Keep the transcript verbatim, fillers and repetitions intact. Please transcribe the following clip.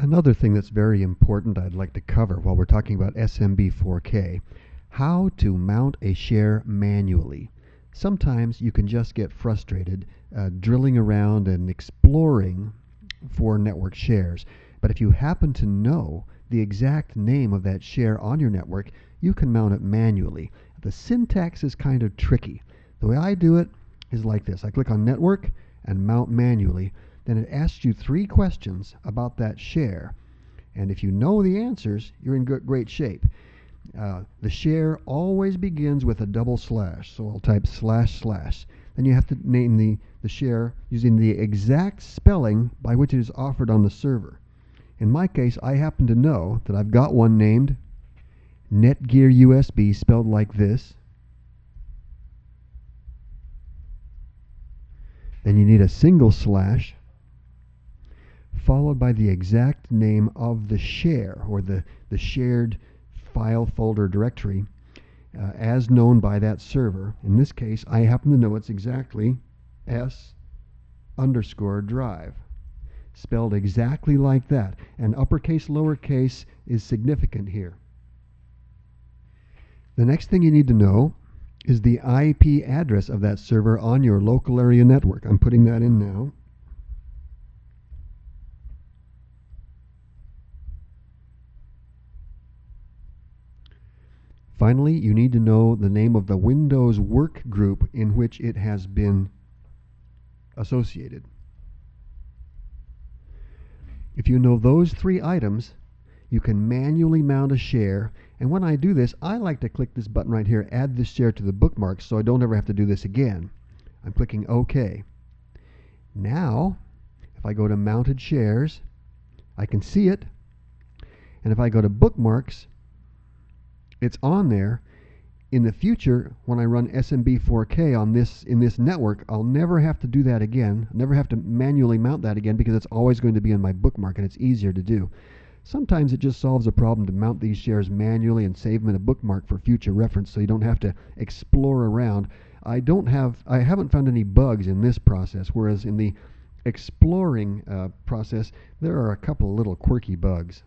Another thing that's very important I'd like to cover while we're talking about S M B four K, how to mount a share manually. Sometimes you can just get frustrated uh, drilling around and exploring for network shares, but if you happen to know the exact name of that share on your network, you can mount it manually. The syntax is kind of tricky. The way I do it is like this. I click on Network and Mount Manually. Then it asks you three questions about that share, and if you know the answers, you're in great shape. Uh, the share always begins with a double slash, so I'll type slash slash. Then you have to name the, the share using the exact spelling by which it is offered on the server. In my case, I happen to know that I've got one named Netgear U S B, spelled like this. Then you need a single slash, followed by the exact name of the share, or the, the shared file, folder, directory, uh, as known by that server. In this case, I happen to know it's exactly S underscore drive, spelled exactly like that. And uppercase, lowercase is significant here. The next thing you need to know is the I P address of that server on your local area network. I'm putting that in now. Finally, you need to know the name of the Windows work group in which it has been associated. If you know those three items, you can manually mount a share. And when I do this, I like to click this button right here, add this share to the bookmarks, so I don't ever have to do this again. I'm clicking OK. Now, if I go to Mounted Shares, I can see it. And if I go to Bookmarks, it's on there. In the future, when I run S M B four K on this in this network, I'll never have to do that again. I'll never have to manually mount that again, because it's always going to be in my bookmark, and it's easier to do. Sometimes it just solves a problem to mount these shares manually and save them in a bookmark for future reference, so you don't have to explore around. I don't have I haven't found any bugs in this process, whereas in the exploring uh, process there are a couple little quirky bugs.